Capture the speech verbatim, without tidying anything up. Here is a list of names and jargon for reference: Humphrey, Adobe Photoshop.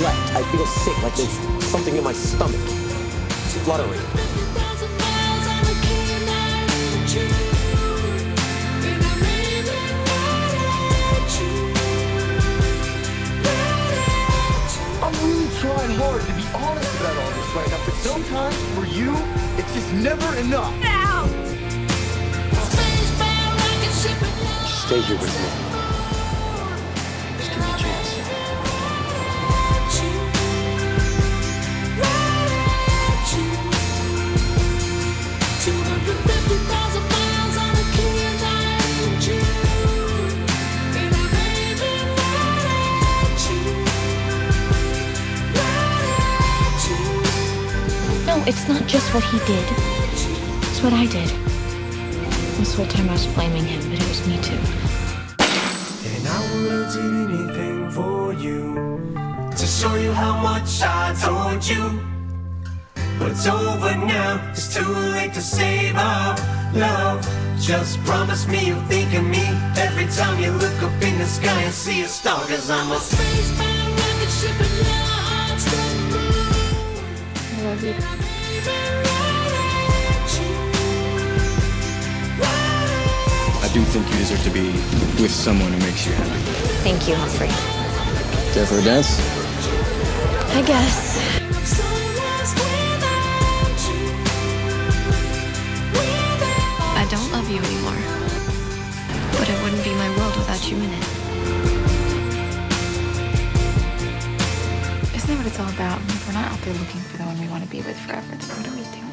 left. I feel sick, like there's something in my stomach. It's fluttering. I'm really trying hard to be honest about all this right now, but sometimes for you, it's just never enough. Get out! Stay here with me. No, it's not just what he did. It's what I did. This whole time I was blaming him, but it was me too. And I would have did anything for you, to show you how much I told you. But it's over now, it's too late to save our love. Just promise me you'll think of me every time you look up in the sky and see a star. Cause I'm a space-bound rocket ship and now our hearts don't move. I love you. I do think you deserve to be with someone who makes you happy. Thank you, Humphrey. Care for a dance? I guess. I don't love you anymore, but it wouldn't be my world without you in it. Isn't that what it's all about? If we're not out there looking for the one we want to be with forever, then what are we doing?